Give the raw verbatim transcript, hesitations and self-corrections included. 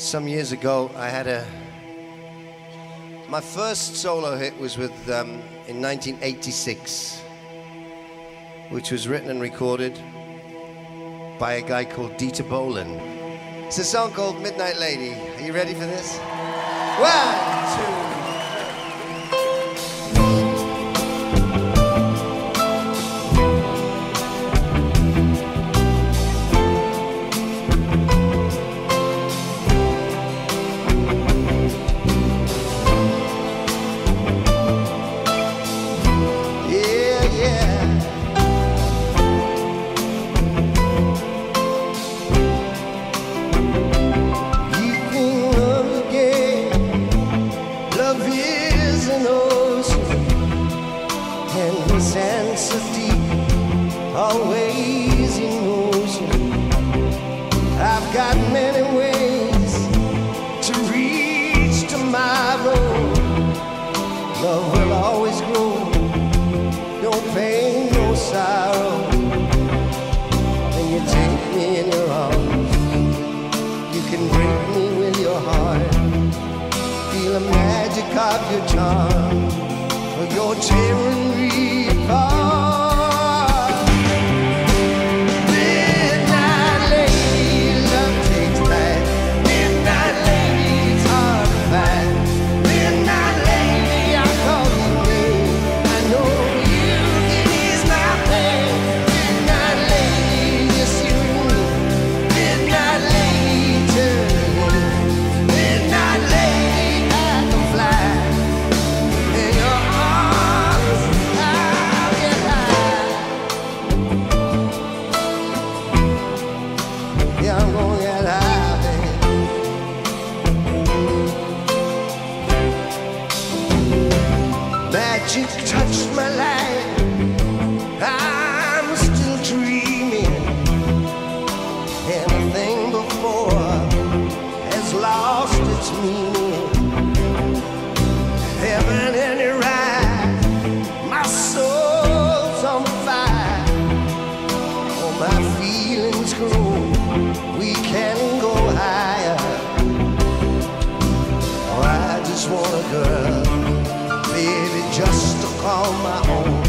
Some years ago, I had a... My first solo hit was with, um, in nineteen eighty-six, which was written and recorded by a guy called Dieter Bolin. It's a song called Midnight Lady. Are you ready for this? One, two... Sense of deep, always in motion. I've got many ways to reach tomorrow. Love will always grow, no pain, no sorrow. When you take me in your arms, you can break me with your heart. Feel the magic of your charm, for your tearing me. Oh, you touched my life, I'm still dreaming. Anything before has lost its meaning. Heaven in your eyes, my soul's on fire. All my feelings grow, we can go higher. Oh, I just want a girl, baby, just to call my own.